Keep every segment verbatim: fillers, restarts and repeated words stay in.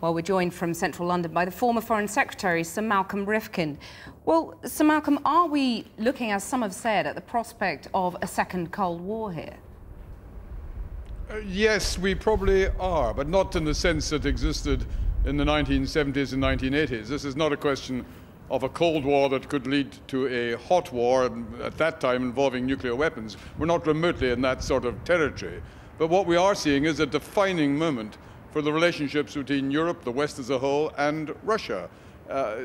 Well, we're joined from central London by the former Foreign Secretary, Sir Malcolm Rifkind. Well, Sir Malcolm, are we looking, as some have said, at the prospect of a second Cold War here? Uh, yes, we probably are, but not in the sense that existed in the nineteen seventies and nineteen eighties. This is not a question of a Cold War that could lead to a hot war, at that time involving nuclear weapons. We're not remotely in that sort of territory. But what we are seeing is a defining moment for the relationships between Europe, the West as a whole, and Russia. Uh,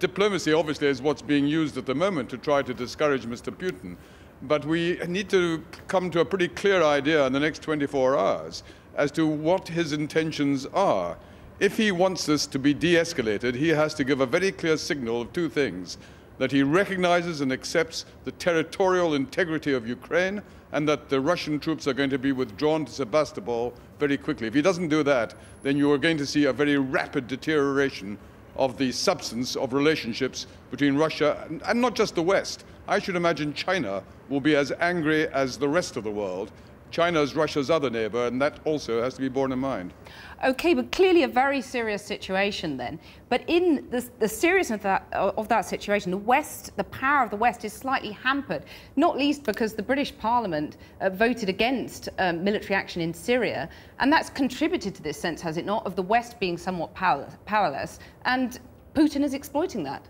diplomacy, obviously, is what's being used at the moment to try to discourage Mister Putin. But we need to come to a pretty clear idea in the next twenty-four hours as to what his intentions are. If he wants this to be de-escalated, he has to give a very clear signal of two things: that he recognizes and accepts the territorial integrity of Ukraine, and that the Russian troops are going to be withdrawn to Sebastopol very quickly. If he doesn't do that, then you are going to see a very rapid deterioration of the substance of relationships between Russia and, and not just the West. I should imagine China will be as angry as the rest of the world. China is Russia's other neighbour, and that also has to be borne in mind. OK, but clearly a very serious situation then. But in the, the seriousness of that, of that situation, the West, the power of the West is slightly hampered, not least because the British Parliament uh, voted against um, military action in Syria, and that's contributed to this sense, has it not, of the West being somewhat powerless, powerless and Putin is exploiting that.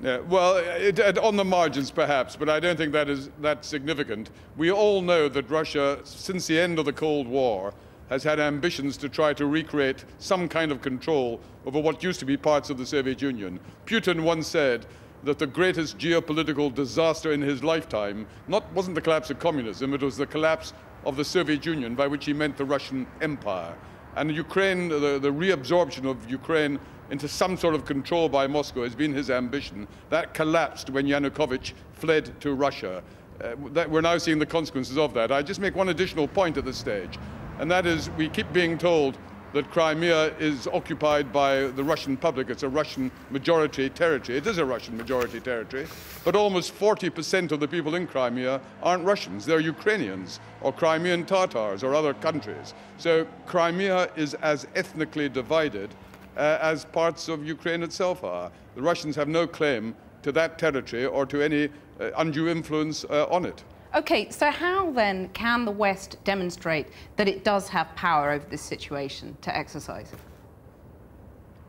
Yeah, well, it, it, on the margins, perhaps, but I don't think that is that significant. We all know that Russia, since the end of the Cold War, has had ambitions to try to recreate some kind of control over what used to be parts of the Soviet Union. Putin once said that the greatest geopolitical disaster in his lifetime not, wasn't the collapse of communism, it was the collapse of the Soviet Union, by which he meant the Russian Empire. And Ukraine, the, the reabsorption of Ukraine into some sort of control by Moscow has been his ambition. That collapsed when Yanukovych fled to Russia. Uh, that we're now seeing the consequences of that. I just make one additional point at this stage, and that is we keep being told that Crimea is occupied by the Russian public. It's a Russian majority territory. It is a Russian majority territory, but almost forty percent of the people in Crimea aren't Russians. They're Ukrainians or Crimean Tatars or other countries. So Crimea is as ethnically divided uh, as parts of Ukraine itself are. The Russians have no claim to that territory or to any uh, undue influence uh, on it. OK, so how then can the West demonstrate that it does have power over this situation to exercise it?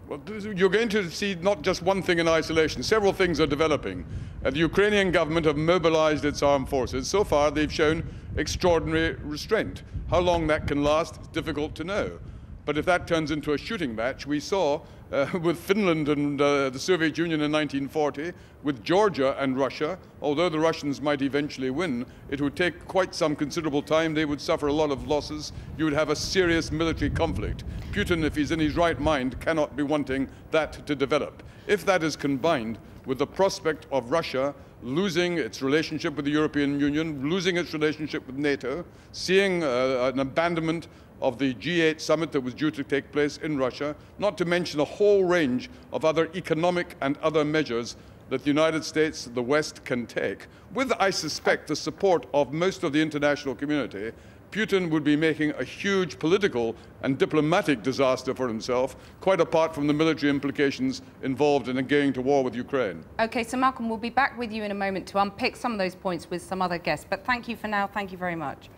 Well, you're going to see not just one thing in isolation. Several things are developing. Uh, the Ukrainian government have mobilized its armed forces. So far, they've shown extraordinary restraint. How long that can last is difficult to know. But if that turns into a shooting match, we saw uh, with Finland and uh, the Soviet Union in nineteen forty, with Georgia and Russia, although the Russians might eventually win, it would take quite some considerable time. They would suffer a lot of losses. You would have a serious military conflict. Putin, if he's in his right mind, cannot be wanting that to develop. If that is combined with the prospect of Russia losing its relationship with the European Union, losing its relationship with NATO, seeing uh, an abandonment of the G eight summit that was due to take place in Russia, not to mention a whole range of other economic and other measures that the United States, the West, can take. With, I suspect, the support of most of the international community, Putin would be making a huge political and diplomatic disaster for himself, quite apart from the military implications involved in going to war with Ukraine. OK, so Malcolm, we'll be back with you in a moment to unpick some of those points with some other guests. But thank you for now. Thank you very much.